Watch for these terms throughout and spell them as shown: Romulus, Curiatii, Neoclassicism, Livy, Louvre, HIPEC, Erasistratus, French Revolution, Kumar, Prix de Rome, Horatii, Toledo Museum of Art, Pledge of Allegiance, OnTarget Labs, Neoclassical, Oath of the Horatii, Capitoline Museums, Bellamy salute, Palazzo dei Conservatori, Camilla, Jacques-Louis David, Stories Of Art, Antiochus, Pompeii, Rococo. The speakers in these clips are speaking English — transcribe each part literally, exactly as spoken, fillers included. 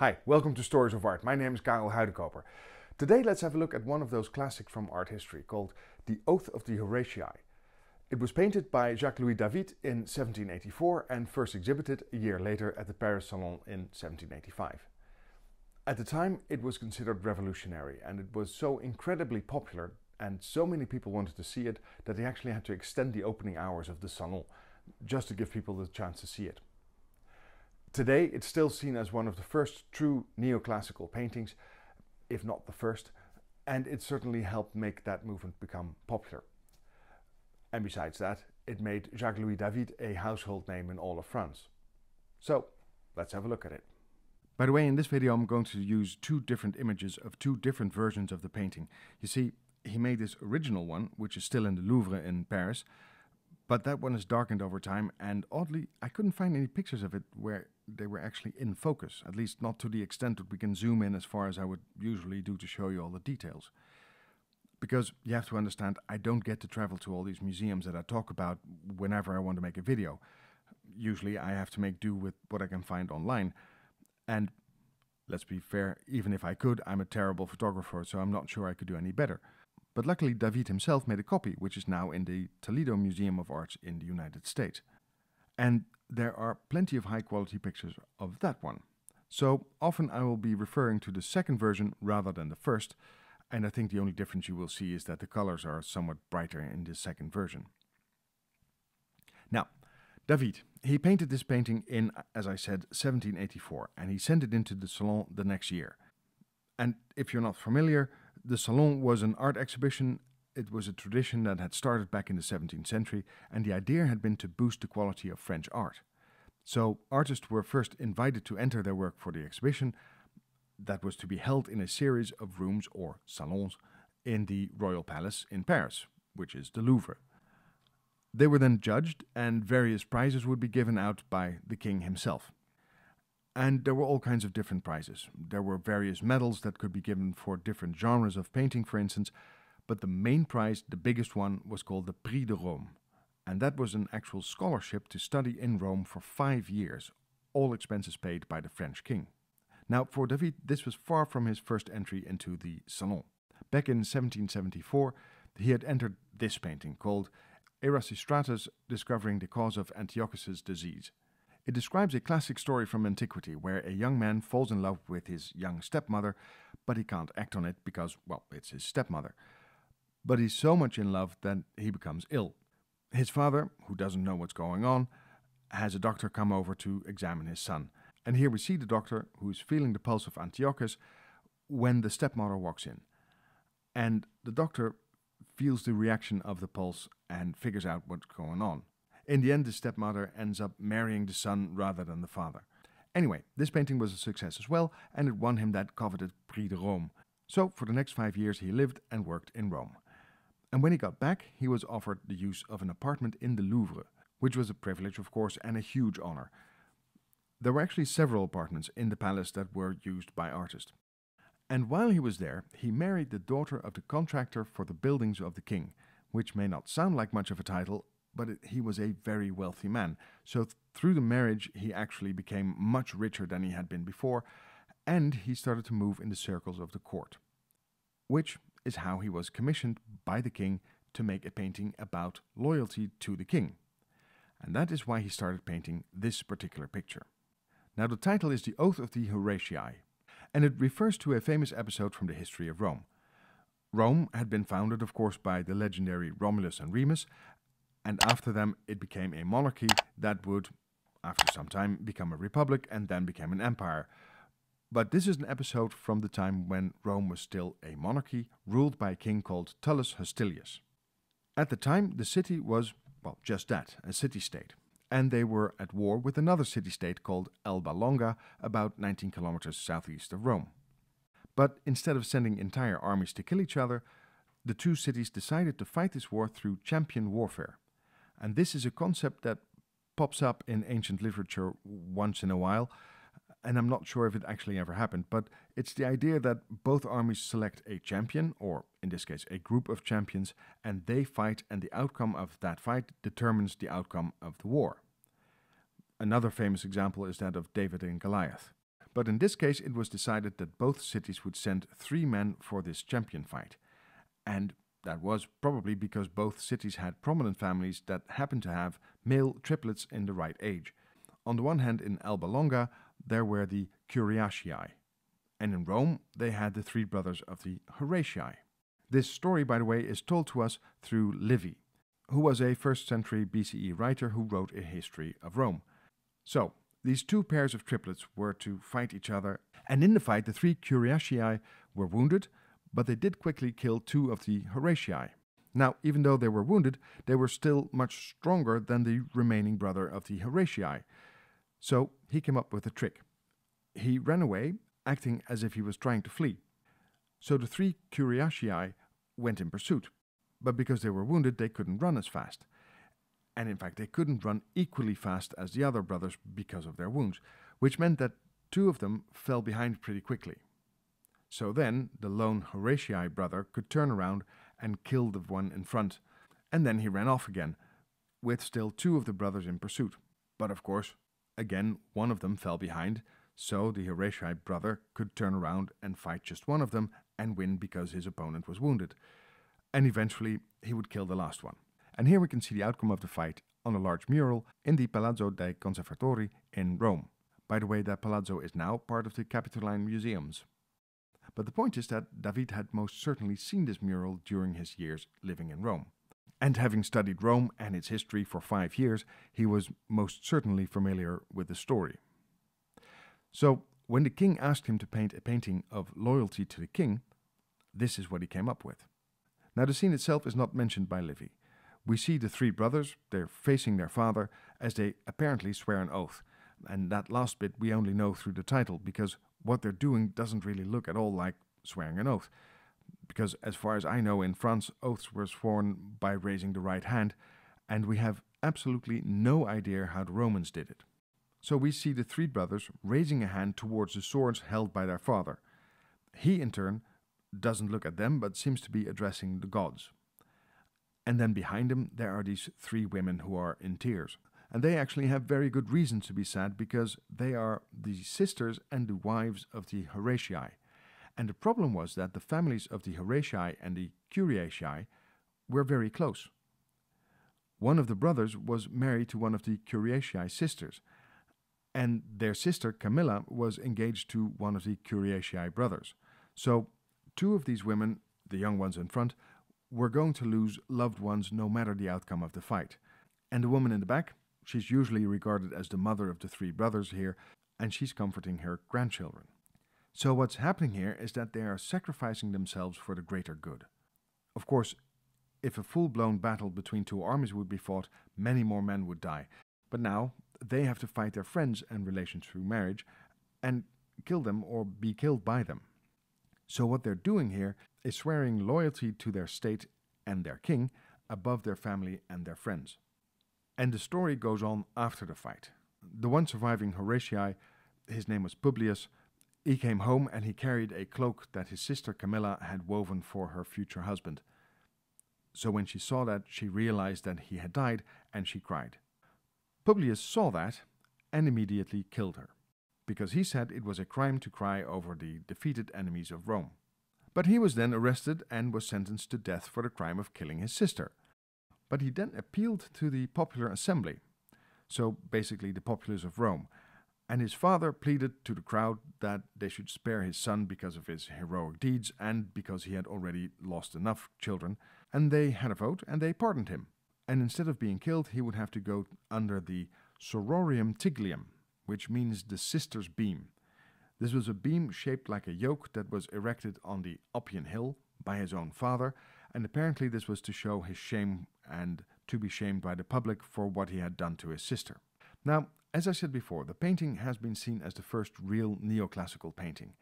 Hi, welcome to Stories of Art. My name is Karel Huydecoper. Today let's have a look at one of those classics from art history called The Oath of the Horatii. It was painted by Jacques-Louis David in seventeen eighty-four and first exhibited a year later at the Paris Salon in seventeen eighty-five. At the time it was considered revolutionary, and it was so incredibly popular and so many people wanted to see it that they actually had to extend the opening hours of the Salon just to give people the chance to see it. Today it's still seen as one of the first true neoclassical paintings, if not the first, and it certainly helped make that movement become popular. And besides that, it made Jacques-Louis David a household name in all of France. So let's have a look at it. By the way, in this video I'm going to use two different images of two different versions of the painting. You see, he made this original one, which is still in the Louvre in Paris, but that one is darkened over time, and oddly I couldn't find any pictures of it where they were actually in focus, at least not to the extent that we can zoom in as far as I would usually do to show you all the details. Because you have to understand, I don't get to travel to all these museums that I talk about whenever I want to make a video. Usually I have to make do with what I can find online. And let's be fair, even if I could, I'm a terrible photographer, so I'm not sure I could do any better. But luckily David himself made a copy, which is now in the Toledo Museum of Art in the United States. And there are plenty of high quality pictures of that one. So often I will be referring to the second version rather than the first, and I think the only difference you will see is that the colors are somewhat brighter in this second version. Now, David, he painted this painting in, as I said, seventeen eighty-four, and he sent it into the Salon the next year. And if you're not familiar, the Salon was an art exhibition. It was a tradition that had started back in the seventeenth century, and the idea had been to boost the quality of French art. So artists were first invited to enter their work for the exhibition, that was to be held in a series of rooms or salons in the Royal Palace in Paris, which is the Louvre. They were then judged, and various prizes would be given out by the king himself. And there were all kinds of different prizes. There were various medals that could be given for different genres of painting, for instance, but the main prize, the biggest one, was called the Prix de Rome. And that was an actual scholarship to study in Rome for five years, all expenses paid by the French king. Now, for David, this was far from his first entry into the Salon. Back in seventeen seventy-four, he had entered this painting called Erasistratus, Discovering the Cause of Antiochus's Disease. It describes a classic story from antiquity where a young man falls in love with his young stepmother, but he can't act on it because, well, it's his stepmother. But he's so much in love that he becomes ill. His father, who doesn't know what's going on, has a doctor come over to examine his son. And here we see the doctor, who is feeling the pulse of Antiochus, when the stepmother walks in. And the doctor feels the reaction of the pulse and figures out what's going on. In the end, the stepmother ends up marrying the son rather than the father. Anyway, this painting was a success as well, and it won him that coveted Prix de Rome. So for the next five years he lived and worked in Rome. And when he got back, he was offered the use of an apartment in the Louvre, which was a privilege, of course, and a huge honor. There were actually several apartments in the palace that were used by artists. And while he was there, he married the daughter of the contractor for the buildings of the king, which may not sound like much of a title, but it, he was a very wealthy man. So th through the marriage, he actually became much richer than he had been before, and he started to move in the circles of the court, which is how he was commissioned by the king to make a painting about loyalty to the king. And that is why he started painting this particular picture. Now, the title is The Oath of the Horatii, and it refers to a famous episode from the history of Rome. Rome had been founded, of course, by the legendary Romulus and Remus, and after them it became a monarchy that would, after some time, become a republic and then became an empire. But this is an episode from the time when Rome was still a monarchy, ruled by a king called Tullus Hostilius. At the time, the city was, well, just that, a city-state. And they were at war with another city-state called Alba Longa, about nineteen kilometers southeast of Rome. But instead of sending entire armies to kill each other, the two cities decided to fight this war through champion warfare. And this is a concept that pops up in ancient literature once in a while, and I'm not sure if it actually ever happened, but it's the idea that both armies select a champion, or in this case a group of champions, and they fight, and the outcome of that fight determines the outcome of the war. Another famous example is that of David and Goliath. but in this case it was decided that both cities would send three men for this champion fight. And that was probably because both cities had prominent families that happened to have male triplets in the right age. On the one hand, in Alba Longa, there were the Curiatii, and in Rome, they had the three brothers of the Horatii. This story, by the way, is told to us through Livy, who was a first century B C E writer who wrote a history of Rome. So, these two pairs of triplets were to fight each other, and in the fight, the three Curiatii were wounded, but they did quickly kill two of the Horatii. Now, even though they were wounded, they were still much stronger than the remaining brother of the Horatii. So, he came up with a trick. He ran away, acting as if he was trying to flee. So the three Curiatii went in pursuit, but because they were wounded, they couldn't run as fast. And in fact, they couldn't run equally fast as the other brothers because of their wounds, which meant that two of them fell behind pretty quickly. So then, the lone Horatii brother could turn around and kill the one in front, and then he ran off again, with still two of the brothers in pursuit. But of course, again, one of them fell behind, so the Horatii brother could turn around and fight just one of them and win because his opponent was wounded. And eventually, he would kill the last one. And here we can see the outcome of the fight on a large mural in the Palazzo dei Conservatori in Rome. By the way, that palazzo is now part of the Capitoline Museums. But the point is that David had most certainly seen this mural during his years living in Rome. And having studied Rome and its history for five years, he was most certainly familiar with the story. So, when the king asked him to paint a painting of loyalty to the king, this is what he came up with. Now, the scene itself is not mentioned by Livy. We see the three brothers, they're facing their father, as they apparently swear an oath. And that last bit we only know through the title, because what they're doing doesn't really look at all like swearing an oath. Because as far as I know, in France, oaths were sworn by raising the right hand, and we have absolutely no idea how the Romans did it. So we see the three brothers raising a hand towards the swords held by their father. He, in turn, doesn't look at them, but seems to be addressing the gods. And then behind him, there are these three women who are in tears. And they actually have very good reason to be sad, because they are the sisters and the wives of the Horatii. And the problem was that the families of the Horatii and the Curiatii were very close. One of the brothers was married to one of the Curiatii sisters, and their sister Camilla was engaged to one of the Curiatii brothers. So two of these women, the young ones in front, were going to lose loved ones no matter the outcome of the fight. And the woman in the back, she's usually regarded as the mother of the three brothers here, and she's comforting her grandchildren. So what's happening here is that they are sacrificing themselves for the greater good. Of course, if a full-blown battle between two armies would be fought, many more men would die. But now, they have to fight their friends and relations through marriage and kill them or be killed by them. So what they're doing here is swearing loyalty to their state and their king above their family and their friends. And the story goes on after the fight. The one surviving Horatii, his name was Publius, he came home and he carried a cloak that his sister Camilla had woven for her future husband. So when she saw that, she realized that he had died, and she cried. Publius saw that and immediately killed her, because he said it was a crime to cry over the defeated enemies of Rome. But he was then arrested and was sentenced to death for the crime of killing his sister. But he then appealed to the popular assembly, so basically the populace of Rome, and his father pleaded to the crowd that they should spare his son because of his heroic deeds and because he had already lost enough children, and they had a vote and they pardoned him. And instead of being killed, he would have to go under the sororium tiglium, which means the sister's beam. This was a beam shaped like a yoke that was erected on the Oppian Hill by his own father, and apparently this was to show his shame and to be shamed by the public for what he had done to his sister. Now, as I said before, the painting has been seen as the first real neoclassical painting,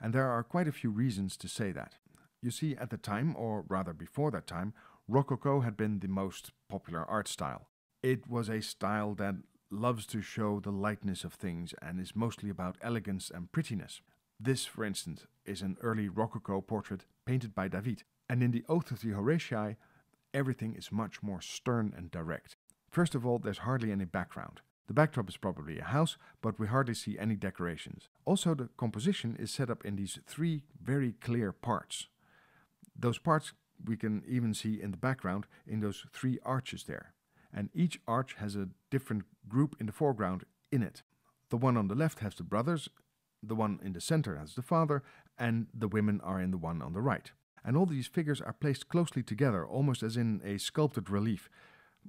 and there are quite a few reasons to say that. You see, at the time, or rather before that time, Rococo had been the most popular art style. It was a style that loves to show the lightness of things and is mostly about elegance and prettiness. This, for instance, is an early Rococo portrait painted by David, and in the Oath of the Horatii, everything is much more stern and direct. First of all, there's hardly any background. The backdrop is probably a house, but we hardly see any decorations. Also, the composition is set up in these three very clear parts. Those parts we can even see in the background in those three arches there. And each arch has a different group in the foreground in it. The one on the left has the brothers, the one in the center has the father, and the women are in the one on the right. And all these figures are placed closely together, almost as in a sculpted relief,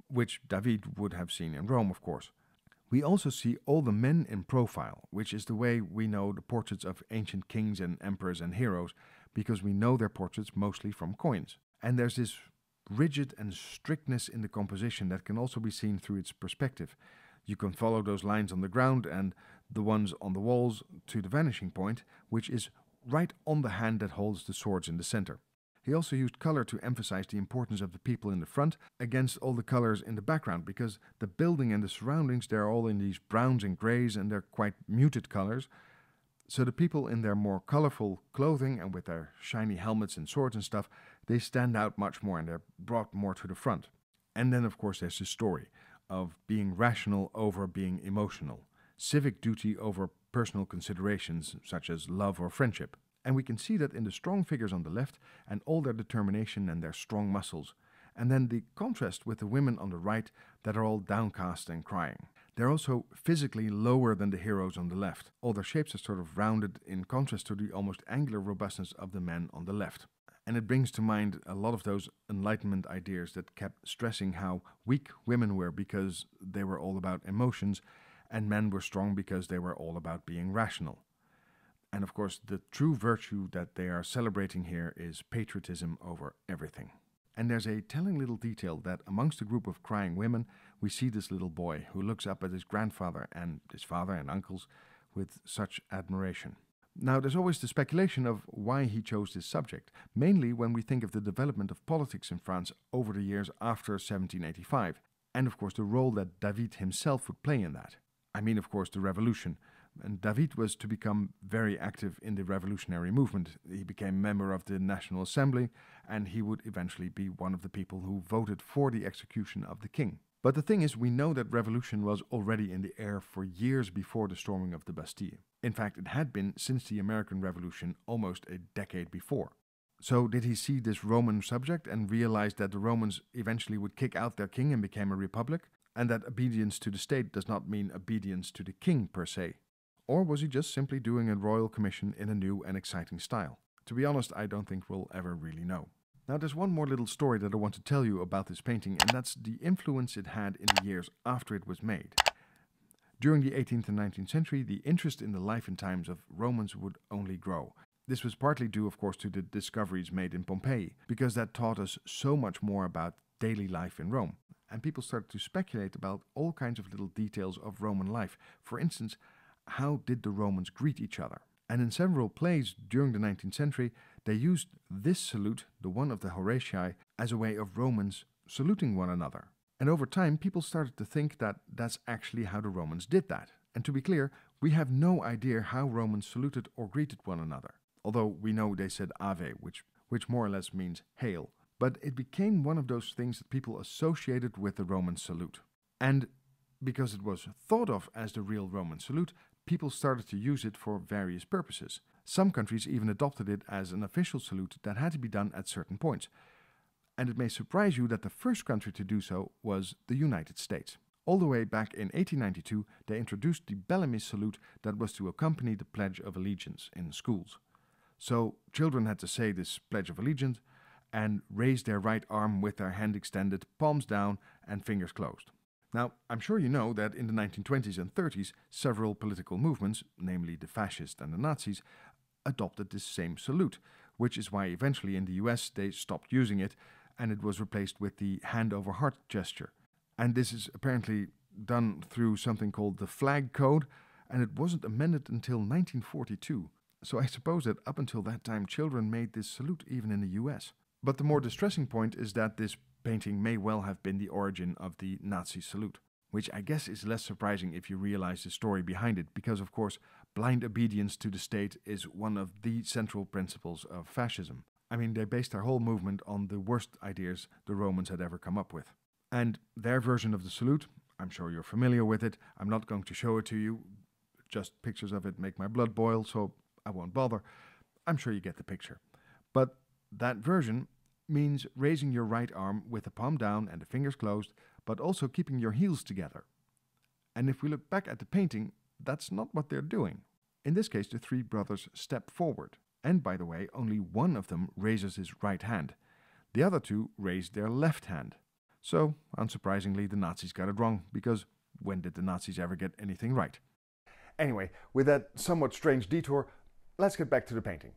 which David would have seen in Rome, of course. We also see all the men in profile, which is the way we know the portraits of ancient kings and emperors and heroes, because we know their portraits mostly from coins. And there's this rigid and strictness in the composition that can also be seen through its perspective. You can follow those lines on the ground and the ones on the walls to the vanishing point, which is right on the hand that holds the swords in the center. He also used color to emphasize the importance of the people in the front against all the colors in the background, because the building and the surroundings, they're all in these browns and grays, and they're quite muted colors. So the people in their more colorful clothing and with their shiny helmets and swords and stuff, they stand out much more and they're brought more to the front. And then, of course, there's the story of being rational over being emotional, civic duty over personal considerations such as love or friendship. And we can see that in the strong figures on the left and all their determination and their strong muscles. And then the contrast with the women on the right that are all downcast and crying. They're also physically lower than the heroes on the left. All their shapes are sort of rounded in contrast to the almost angular robustness of the men on the left. And it brings to mind a lot of those Enlightenment ideas that kept stressing how weak women were because they were all about emotions, and men were strong because they were all about being rational. And of course, the true virtue that they are celebrating here is patriotism over everything. And there's a telling little detail that amongst a group of crying women, we see this little boy who looks up at his grandfather and his father and uncles with such admiration. Now, there's always the speculation of why he chose this subject, mainly when we think of the development of politics in France over the years after seventeen eighty-five, and of course the role that David himself would play in that. I mean, of course, the revolution. And David was to become very active in the revolutionary movement. He became a member of the National Assembly, and he would eventually be one of the people who voted for the execution of the king. But the thing is, we know that revolution was already in the air for years before the storming of the Bastille. In fact, it had been since the American Revolution almost a decade before. So did he see this Roman subject and realize that the Romans eventually would kick out their king and became a republic? And that obedience to the state does not mean obedience to the king per se? Or was he just simply doing a royal commission in a new and exciting style? To be honest, I don't think we'll ever really know. Now, there's one more little story that I want to tell you about this painting, and that's the influence it had in the years after it was made. During the eighteenth and nineteenth century, the interest in the life and times of Romans would only grow. This was partly due, of course, to the discoveries made in Pompeii, because that taught us so much more about daily life in Rome. And people started to speculate about all kinds of little details of Roman life. For instance, how did the Romans greet each other? And in several plays during the nineteenth century, they used this salute, the one of the Horatii, as a way of Romans saluting one another. And over time, people started to think that that's actually how the Romans did that. And to be clear, we have no idea how Romans saluted or greeted one another. Although we know they said Ave, which, which more or less means hail. But it became one of those things that people associated with the Roman salute. And because it was thought of as the real Roman salute, people started to use it for various purposes. Some countries even adopted it as an official salute that had to be done at certain points. And it may surprise you that the first country to do so was the United States. All the way back in eighteen ninety-two, they introduced the Bellamy salute that was to accompany the Pledge of Allegiance in schools. So children had to say this Pledge of Allegiance and raise their right arm with their hand extended, palms down and fingers closed. Now, I'm sure you know that in the nineteen twenties and thirties, several political movements, namely the fascists and the Nazis, adopted this same salute, which is why eventually in the U S they stopped using it, and it was replaced with the hand-over-heart gesture. And this is apparently done through something called the Flag Code, and it wasn't amended until nineteen forty-two. So I suppose that up until that time, children made this salute even in the U S. But the more distressing point is that this painting may well have been the origin of the Nazi salute, which I guess is less surprising if you realize the story behind it, because of course blind obedience to the state is one of the central principles of fascism. I mean, they based their whole movement on the worst ideas the Romans had ever come up with. And their version of the salute, I'm sure you're familiar with it. I'm not going to show it to you. Just pictures of it make my blood boil, so I won't bother. I'm sure you get the picture. But that version means raising your right arm with the palm down and the fingers closed, but also keeping your heels together. And if we look back at the painting, that's not what they're doing. In this case, the three brothers step forward. And by the way, only one of them raises his right hand. The other two raise their left hand. So, unsurprisingly, the Nazis got it wrong, because when did the Nazis ever get anything right? Anyway, with that somewhat strange detour, let's get back to the painting,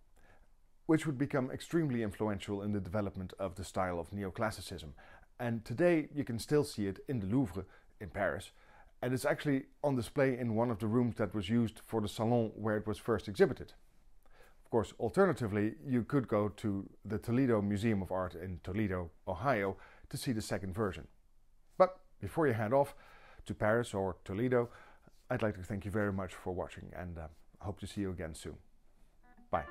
which would become extremely influential in the development of the style of neoclassicism. And today you can still see it in the Louvre in Paris, and it's actually on display in one of the rooms that was used for the Salon where it was first exhibited. Of course, alternatively, you could go to the Toledo Museum of Art in Toledo, Ohio, to see the second version. But before you head off to Paris or Toledo, I'd like to thank you very much for watching, and uh, hope to see you again soon. Bye.